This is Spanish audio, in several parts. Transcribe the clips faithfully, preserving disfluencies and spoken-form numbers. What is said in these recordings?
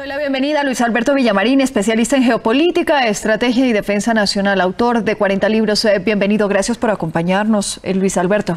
Doy la bienvenida a Luis Alberto Villamarin, especialista en geopolítica, estrategia y defensa nacional, autor de cuarenta libros. Bienvenido, gracias por acompañarnos, Luis Alberto.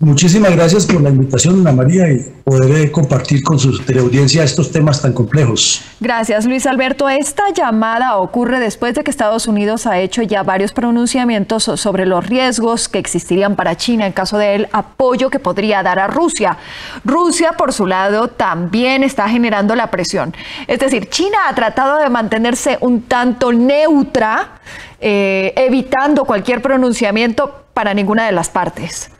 Muchísimas gracias por la invitación, Ana María, y poder compartir con su teleaudiencia estos temas tan complejos. Gracias, Luis Alberto. Esta llamada ocurre después de que Estados Unidos ha hecho ya varios pronunciamientos sobre los riesgos que existirían para China en caso del apoyo que podría dar a Rusia. Rusia, por su lado, también está generando la presión. Es decir, China ha tratado de mantenerse un tanto neutra, eh, evitando cualquier pronunciamiento para ninguna de las partes.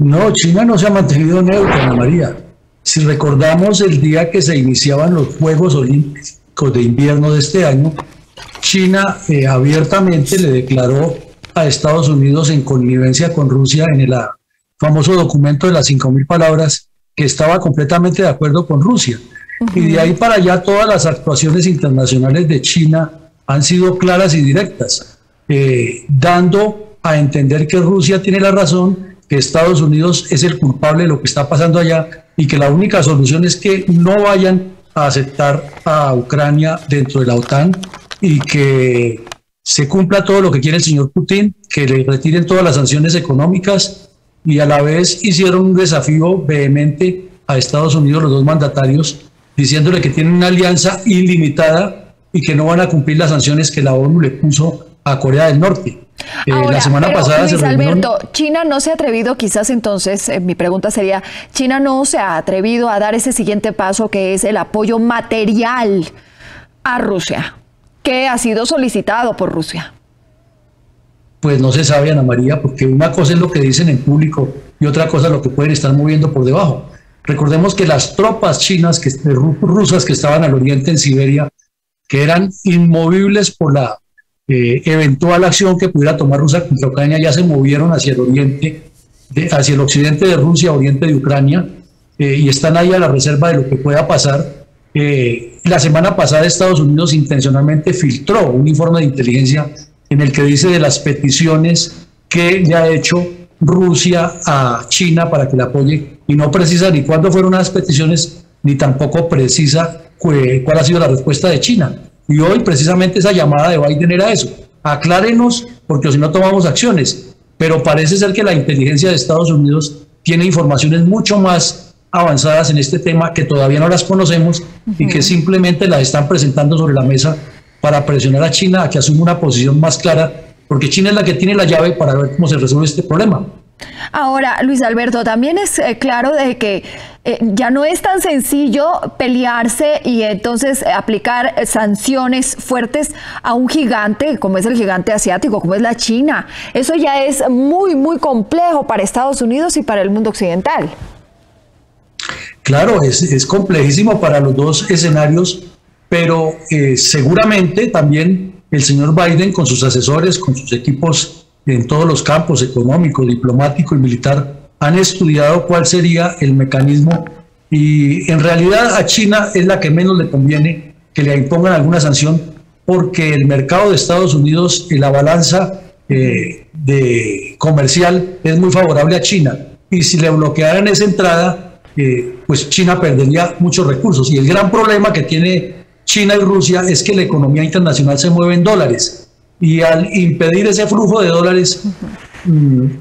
No, China no se ha mantenido neutra, Ana María. Si recordamos el día que se iniciaban los Juegos Olímpicos de Invierno de este año, China eh, abiertamente le declaró a Estados Unidos en connivencia con Rusia en el famoso documento de las cinco mil palabras que estaba completamente de acuerdo con Rusia. Uh-huh. Y de ahí para allá todas las actuaciones internacionales de China han sido claras y directas, eh, dando a entender que Rusia tiene la razón, que Estados Unidos es el culpable de lo que está pasando allá y que la única solución es que no vayan a aceptar a Ucrania dentro de la OTAN y que se cumpla todo lo que quiere el señor Putin, que le retiren todas las sanciones económicas, y a la vez hicieron un desafío vehemente a Estados Unidos los dos mandatarios, diciéndole que tienen una alianza ilimitada y que no van a cumplir las sanciones que la ONU le puso a Corea del Norte. Eh, Ahora, la semana pasada Luis se reunió... Alberto, China no se ha atrevido, quizás entonces, eh, mi pregunta sería, China no se ha atrevido a dar ese siguiente paso que es el apoyo material a Rusia, que ha sido solicitado por Rusia. Pues no se sabe, Ana María, porque una cosa es lo que dicen en público y otra cosa es lo que pueden estar moviendo por debajo. Recordemos que las tropas chinas, que, rusas que estaban al oriente en Siberia, que eran inmovibles por la Eh, eventual acción que pudiera tomar Rusia contra Ucrania, ya se movieron hacia el oriente, de, hacia el occidente de Rusia, oriente de Ucrania, eh, y están ahí a la reserva de lo que pueda pasar. Eh, la semana pasada Estados Unidos intencionalmente filtró un informe de inteligencia en el que dice de las peticiones que le ha hecho Rusia a China para que la apoye, y no precisa ni cuándo fueron las peticiones, ni tampoco precisa cuál, cuál ha sido la respuesta de China. Y hoy precisamente esa llamada de Biden era eso, aclárenos porque si no tomamos acciones, pero parece ser que la inteligencia de Estados Unidos tiene informaciones mucho más avanzadas en este tema que todavía no las conocemos. Uh-huh. Y que simplemente las están presentando sobre la mesa para presionar a China a que asuma una posición más clara, porque China es la que tiene la llave para ver cómo se resuelve este problema. Ahora, Luis Alberto, también es eh, claro de que eh, ya no es tan sencillo pelearse y entonces eh, aplicar eh, sanciones fuertes a un gigante como es el gigante asiático, como es la China. Eso ya es muy, muy complejo para Estados Unidos y para el mundo occidental. Claro, es, es complejísimo para los dos escenarios, pero eh, seguramente también el señor Biden con sus asesores, con sus equipos en todos los campos económico, diplomático y militar, han estudiado cuál sería el mecanismo, y en realidad a China es la que menos le conviene que le impongan alguna sanción, porque el mercado de Estados Unidos y la balanza eh, de comercial es muy favorable a China, y si le bloquearan esa entrada, eh, pues China perdería muchos recursos, y el gran problema que tiene China y Rusia es que la economía internacional se mueve en dólares, y al impedir ese flujo de dólares,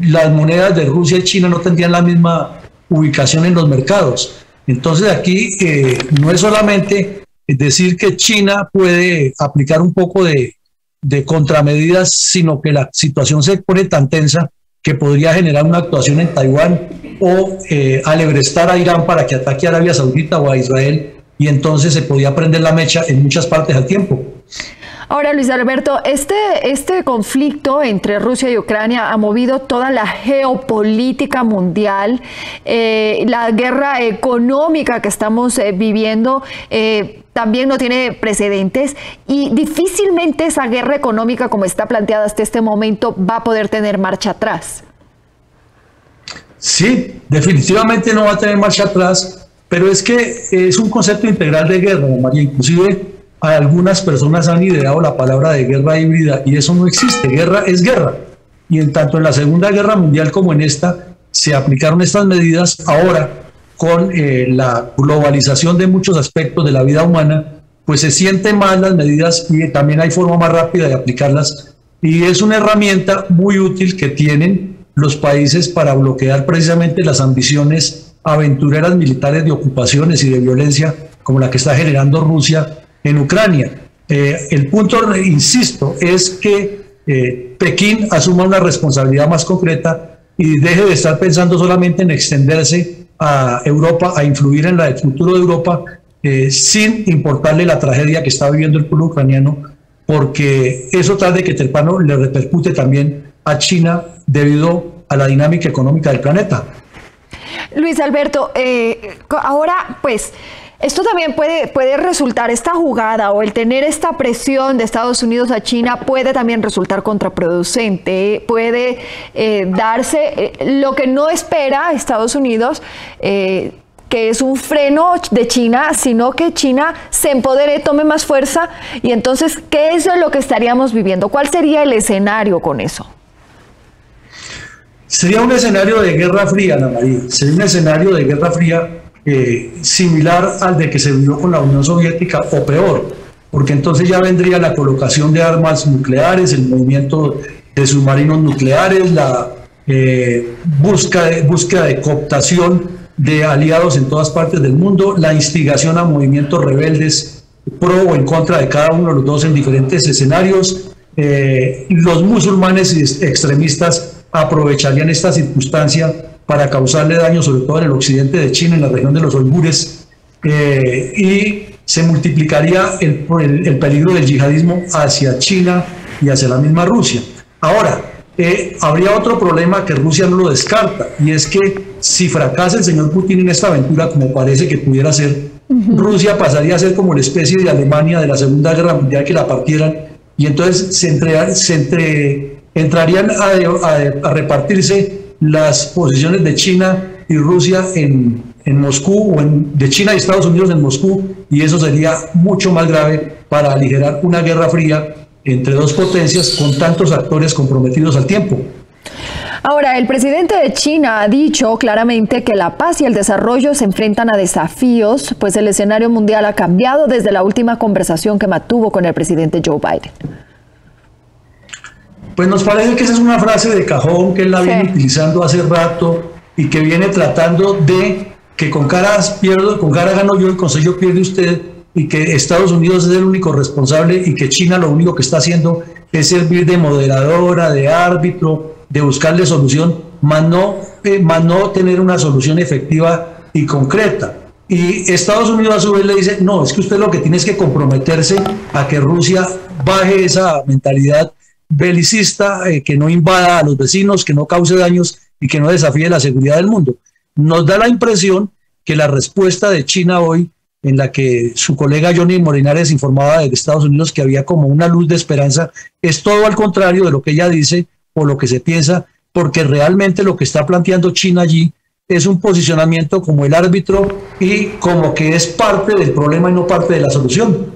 las monedas de Rusia y China no tendrían la misma ubicación en los mercados. Entonces aquí eh, no es solamente decir que China puede aplicar un poco de, de contramedidas, sino que la situación se pone tan tensa que podría generar una actuación en Taiwán o eh, alebrestar a Irán para que ataque a Arabia Saudita o a Israel, y entonces se podría prender la mecha en muchas partes al tiempo. Ahora, Luis Alberto, este, este conflicto entre Rusia y Ucrania ha movido toda la geopolítica mundial, eh, la guerra económica que estamos eh, viviendo eh, también no tiene precedentes, y difícilmente esa guerra económica como está planteada hasta este momento va a poder tener marcha atrás. Sí, definitivamente no va a tener marcha atrás, pero es que es un concepto integral de guerra, María, inclusive... Algunas personas han ideado la palabra de guerra híbrida, y eso no existe. Guerra es guerra, y en tanto en la Segunda Guerra Mundial como en esta se aplicaron estas medidas. Ahora con eh, la globalización de muchos aspectos de la vida humana, pues se sienten más las medidas y también hay forma más rápida de aplicarlas. Y es una herramienta muy útil que tienen los países para bloquear precisamente las ambiciones aventureras militares de ocupaciones y de violencia como la que está generando Rusia en Ucrania. Eh, el punto, insisto, es que eh, Pekín asuma una responsabilidad más concreta y deje de estar pensando solamente en extenderse a Europa, a influir en la, el futuro de Europa, eh, sin importarle la tragedia que está viviendo el pueblo ucraniano, porque eso tarde que temprano le repercute también a China debido a la dinámica económica del planeta. Luis Alberto, eh, ahora pues esto también puede, puede resultar, esta jugada o el tener esta presión de Estados Unidos a China puede también resultar contraproducente, puede eh, darse eh, lo que no espera Estados Unidos, eh, que es un freno de China, sino que China se empodere, tome más fuerza. Y entonces, ¿qué es lo que estaríamos viviendo? ¿Cuál sería el escenario con eso? Sería un escenario de guerra fría, Ana María. Sería un escenario de guerra fría eh, similar al de que se vivió con la Unión Soviética, o peor, porque entonces ya vendría la colocación de armas nucleares, el movimiento de submarinos nucleares, la eh, búsqueda, búsqueda de cooptación de aliados en todas partes del mundo, la instigación a movimientos rebeldes pro o en contra de cada uno de los dos en diferentes escenarios. Eh, los musulmanes y extremistas aprovecharían esta circunstancia para causarle daño, sobre todo en el occidente de China, en la región de los Uigures, eh, y se multiplicaría el, el, el peligro del yihadismo hacia China y hacia la misma Rusia. Ahora, Eh, habría otro problema que Rusia no lo descarta, y es que si fracasa el señor Putin en esta aventura, como parece que pudiera ser, uh-huh, Rusia pasaría a ser como la especie de Alemania de la Segunda Guerra Mundial, que la partieran, y entonces se, entre, se entre, entrarían a, a, a repartirse las posiciones de China y Rusia en, en Moscú, o en, de China y Estados Unidos en Moscú, y eso sería mucho más grave para aligerar una guerra fría entre dos potencias con tantos actores comprometidos al tiempo. Ahora, el presidente de China ha dicho claramente que la paz y el desarrollo se enfrentan a desafíos, pues el escenario mundial ha cambiado desde la última conversación que mantuvo con el presidente Joe Biden. Pues nos parece que esa es una frase de cajón que él la sí. viene utilizando hace rato y que viene tratando de que con caras pierdo, con cara gano yo, el consejo pierde usted, y que Estados Unidos es el único responsable y que China lo único que está haciendo es servir de moderadora, de árbitro, de buscarle solución, más no, eh, más no tener una solución efectiva y concreta. Y Estados Unidos a su vez le dice, no, es que usted lo que tiene es que comprometerse a que Rusia baje esa mentalidad belicista, eh, que no invada a los vecinos, que no cause daños y que no desafíe la seguridad del mundo. Nos da la impresión que la respuesta de China hoy, en la que su colega Johnny Morinares informaba de Estados Unidos que había como una luz de esperanza, es todo al contrario de lo que ella dice o lo que se piensa, porque realmente lo que está planteando China allí es un posicionamiento como el árbitro y como que es parte del problema y no parte de la solución.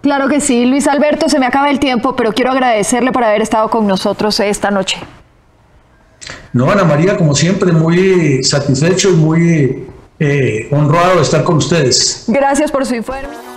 Claro que sí, Luis Alberto, se me acaba el tiempo, pero quiero agradecerle por haber estado con nosotros esta noche. No, Ana María, como siempre, muy satisfecho y muy... Eh, honrado de estar con ustedes. Gracias por su informe.